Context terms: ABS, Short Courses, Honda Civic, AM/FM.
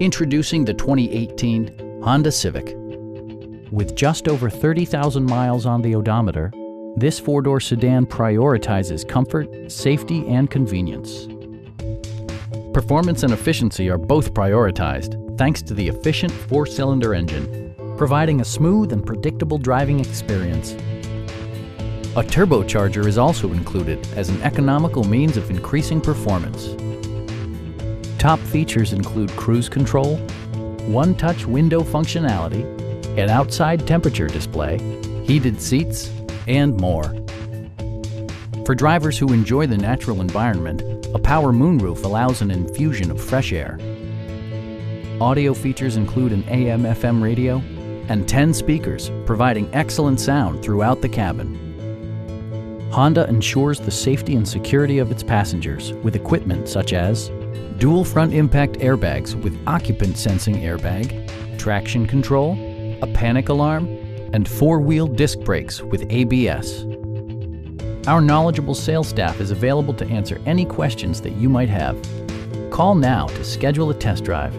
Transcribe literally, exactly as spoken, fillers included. Introducing the twenty eighteen Honda Civic. With just over thirty thousand miles on the odometer, this four-door sedan prioritizes comfort, safety, and convenience. Performance and efficiency are both prioritized thanks to the efficient four-cylinder engine, providing a smooth and predictable driving experience. A turbocharger is also included as an economical means of increasing performance. Top features include cruise control, one-touch window functionality, an outside temperature display, heated seats, and more. For drivers who enjoy the natural environment, a power moonroof allows an infusion of fresh air. Audio features include an A M F M radio and ten speakers, providing excellent sound throughout the cabin. Honda ensures the safety and security of its passengers with equipment such as dual front impact airbags with occupant sensing airbag, traction control, a panic alarm, and four-wheel disc brakes with A B S. Our knowledgeable sales staff is available to answer any questions that you might have. Call now to schedule a test drive.